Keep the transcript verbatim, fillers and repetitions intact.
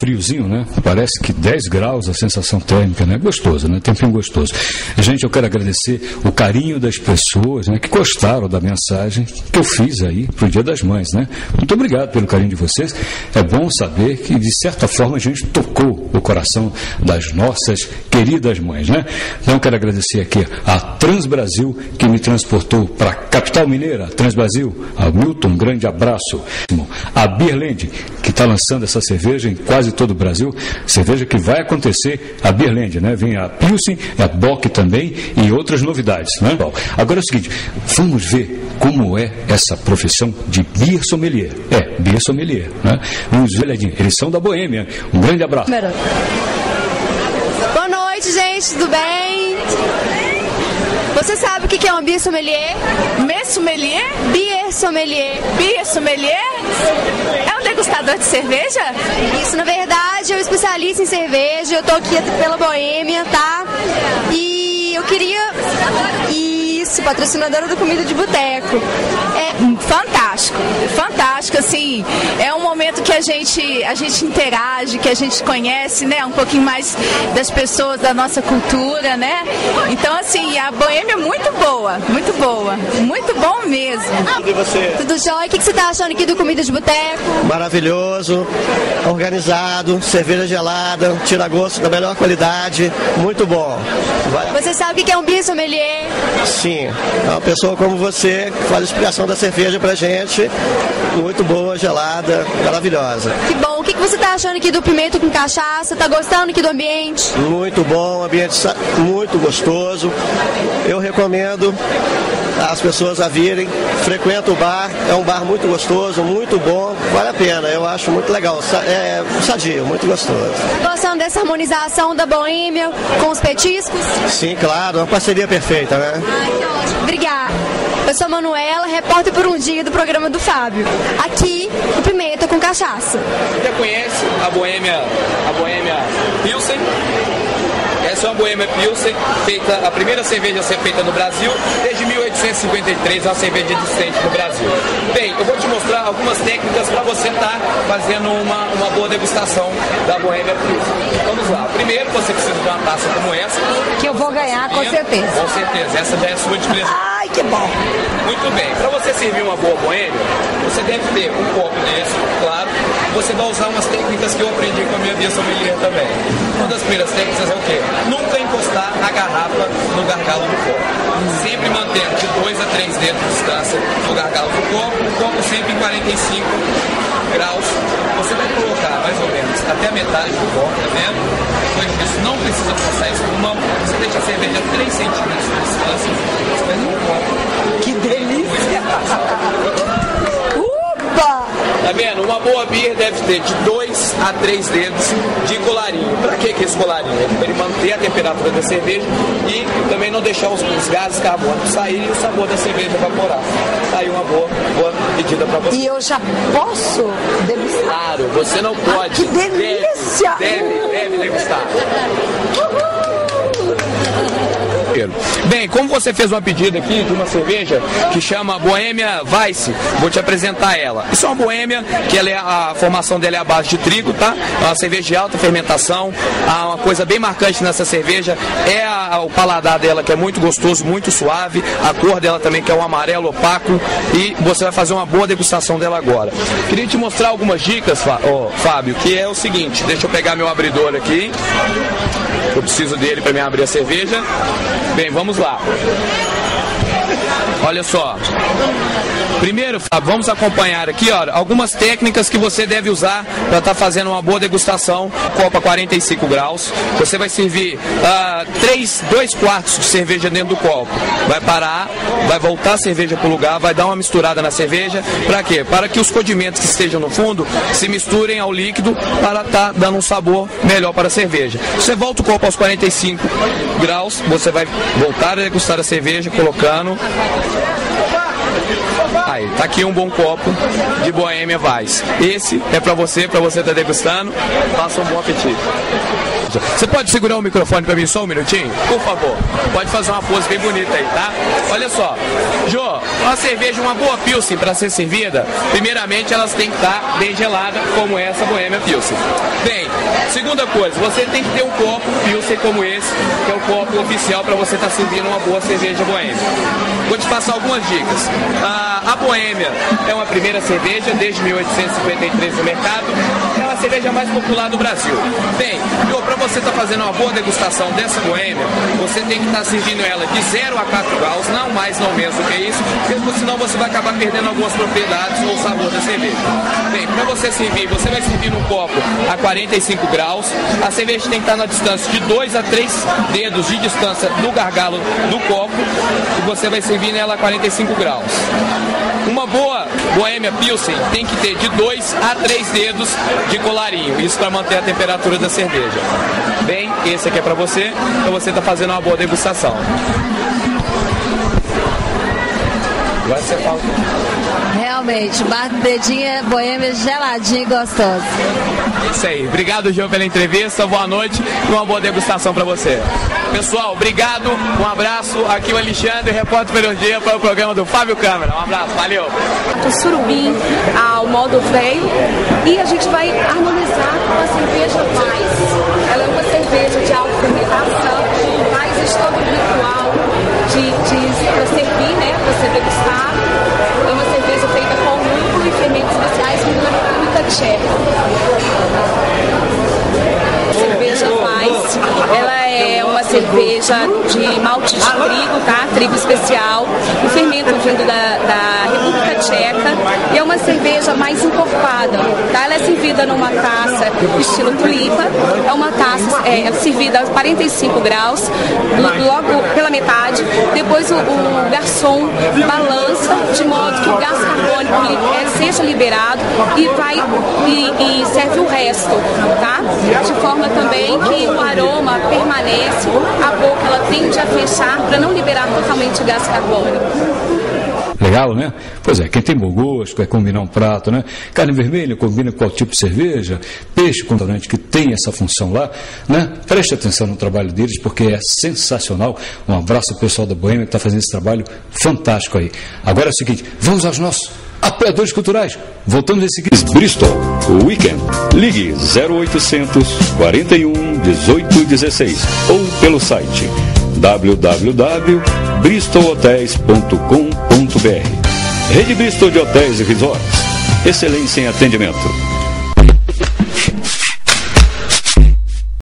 Friozinho, né? Parece que dez graus a sensação térmica, né? Gostoso, né? Tempinho gostoso. Gente, eu quero agradecer o carinho das pessoas, né, que gostaram da mensagem que eu fiz aí pro Dia das Mães, né? Muito obrigado pelo carinho de vocês. É bom saber que, de certa forma, a gente tocou o coração das nossas queridas mães, né? Então, eu quero agradecer aqui a Transbrasil, que me transportou para a capital mineira. Transbrasil, a Milton, um grande abraço. A Birland, que está lançando essa cerveja em quase todo o Brasil, cerveja que vai acontecer a Berlândia, né? Vem a Pilsen, a Bock também e outras novidades, né? Bom, agora é o seguinte, vamos ver como é essa profissão de Beer Sommelier. É, Beer Sommelier, né? Vamos ver, eles são da Boêmia. Um grande abraço. Boa noite, gente, tudo bem? Você sabe o que é um Beer Sommelier? Beer Sommelier? Beer Sommelier. Beer Sommelier? É um degustador de cerveja? Isso, na verdade, eu especialista em cerveja, eu tô aqui pela Boêmia, tá? E eu queria... Isso, patrocinadora da Comida de Boteco. É fantástico, fantástico, assim, é um momento que a gente, a gente interage, que a gente conhece, né, um pouquinho mais das pessoas, da nossa cultura, né? Então, assim, a Boêmia é muito boa, muito boa, muito bom mesmo. Tudo e você? Tudo jóia. O que você tá achando aqui do Comida de Boteco? Maravilhoso, organizado, cerveja gelada, tira gosto da melhor qualidade, muito bom. Vai. Você sabe o que é um Beer Sommelier? Sim, é uma pessoa como você que faz a explicação da cerveja pra gente, muito boa, gelada, maravilhosa. Que bom, o que você tá achando aqui do pimento com cachaça? Tá gostando aqui do ambiente? Muito bom, ambiente muito gostoso, eu recomendo as pessoas a virem, frequenta o bar, é um bar muito gostoso, muito bom, vale a pena, eu acho muito legal, é sadio, muito gostoso. Tá gostando dessa harmonização da Boêmia com os petiscos? Sim, claro, uma parceria perfeita, né? Ai, que ótimo, obrigada. Eu sou a Manuela, repórter por um dia do programa do Fábio. Aqui, o Pimenta com Cachaça. Você já conhece a Boêmia, a Boêmia Pilsen? Essa é uma Boêmia Pilsen, feita, a primeira cerveja a ser feita no Brasil, desde mil oitocentos e cinquenta e três, a cerveja existente no Brasil. Bem, eu vou te mostrar algumas técnicas para você estar fazendo uma, uma boa degustação da Boêmia Pilsen. Vamos lá. Primeiro, você precisa de uma taça como essa. Que eu vou ganhar, com certeza. Com certeza. Essa já é sua de presente. Ai, que bom. Muito bem. Para você servir uma boa Boêmia, você deve ter um copo desse, claro. Você vai usar umas técnicas que eu aprendi com a minha Beer Sommelier também. Uma das primeiras técnicas é o quê? Nunca encostar a garrafa no gargalo do copo. Sempre mantendo de dois a três dedos de distância do gargalo do copo. O copo sempre em quarenta e cinco graus. Você vai colocar mais ou menos até a metade do copo, tá vendo? Depois disso, não precisa passar isso com mão. Você deixa a cerveja a três centímetros de distância. Você vai no copo. Que delícia! Tá vendo? Uma boa beer deve ter de dois a três dedos de colarinho. Pra que que esse colarinho? É pra ele manter a temperatura da cerveja e também não deixar os, os gases carbônicos saírem e o sabor da cerveja evaporar. Tá aí uma boa, boa medida pra você. E eu já posso degustar? Claro, você não pode. Ah, que delícia! Deve, deve, deve degustar. Bem, como você fez uma pedida aqui de uma cerveja que chama Boêmia Weiss, vou te apresentar ela. Isso é uma Boêmia, que ela é, a formação dela é a base de trigo, tá? É uma cerveja de alta fermentação. Ah, uma coisa bem marcante nessa cerveja é a, o paladar dela, que é muito gostoso, muito suave. A cor dela também, que é um amarelo opaco. E você vai fazer uma boa degustação dela agora. Queria te mostrar algumas dicas, oh, Fábio, que é o seguinte. Deixa eu pegar meu abridor aqui. Eu preciso dele para me abrir a cerveja. Bem, vamos lá. Olha só. Primeiro, Fábio, vamos acompanhar aqui, ó, algumas técnicas que você deve usar para estar tá fazendo uma boa degustação. Copa quarenta e cinco graus. Você vai servir ah, três, dois quartos de cerveja dentro do copo. Vai parar, vai voltar a cerveja para o lugar, vai dar uma misturada na cerveja. Para quê? Para que os condimentos que estejam no fundo se misturem ao líquido para estar tá dando um sabor melhor para a cerveja. Você volta o copo aos quarenta e cinco graus, você vai voltar a degustar a cerveja colocando... aí, tá aqui um bom copo de Boêmia Weiss. Esse é pra você, pra você tá degustando. Faça um bom apetite. Você pode segurar o microfone pra mim só um minutinho? Por favor, pode fazer uma pose bem bonita aí, tá? Olha só, Jô, uma cerveja, uma boa Pilsen pra ser servida, primeiramente elas têm que estar bem gelada, como essa Boêmia Pilsen. Bem, segunda coisa, você tem que ter um copo Pilsen como esse, que é o copo oficial pra você estar servindo uma boa cerveja Boêmia. Vou te passar algumas dicas. A Boêmia é uma primeira cerveja desde mil oitocentos e cinquenta e três no mercado, é a cerveja mais popular do Brasil. Bem, Jô, pra você tá fazendo uma boa degustação dessa Boêmia, você tem que estar tá servindo ela de zero a quatro graus, não mais, não menos do que isso, porque senão você vai acabar perdendo algumas propriedades ou sabor da cerveja. Bem, para você servir, você vai servir num copo a quarenta e cinco graus, a cerveja tem que estar tá na distância de dois a três dedos de distância do gargalo do copo, e você vai servir nela a quarenta e cinco graus. Uma boa Boêmia Pilsen tem que ter de dois a três dedos de colarinho, isso para manter a temperatura da cerveja. Bem, esse aqui é para você, então você está fazendo uma boa degustação. Agora você fala. Realmente, bate o dedinho, Boêmia geladinha e gostosa. Isso aí, obrigado, João, pela entrevista, boa noite e uma boa degustação para você. Pessoal, obrigado, um abraço, aqui o Alexandre, repórter Melhor Dia, para o programa do Fábio Câmara. Um abraço, valeu. Do surubim ao modo velho, e a gente vai harmonizar com a cerveja mais. Ela é uma cerveja de alta fermentação, mais estômago ritual de, de para servir, né, para ser degustado. É uma cerveja feita com lúpulo e fermentos especiais da República Tcheca. Cerveja mais, ela é uma cerveja de malte de trigo, tá? Trigo especial, o fermento vindo da, da República Tcheca, e é uma cerveja mais encorpada, tá? Ela é servida numa taça estilo tulipa, é uma taça é, é servida a quarenta e cinco graus, logo pela metade, depois o, o garçom balança de modo que o gás carbônico seja liberado e vai e, e serve o resto, tá? De forma também que o aroma permanece, a boca ela tende a fechar para não liberar totalmente o gás carbônico. Legal, né? Pois é, quem tem bom gosto vai combinar um prato, né? Carne vermelha combina com qual tipo de cerveja, peixe com restaurante que tem essa função lá, né? Preste atenção no trabalho deles, porque é sensacional. Um abraço ao pessoal da Boêmia que está fazendo esse trabalho fantástico aí. Agora é o seguinte, vamos aos nossos apoiadores culturais. Voltamos nesse seguinte. Bristol Weekend. Ligue zero oitocentos, quarenta e um, dezoito, dezesseis ou pelo site w w w ponto bristol hotéis ponto com ponto b r. Rede Bristol de Hotéis e Resorts. Excelência em atendimento.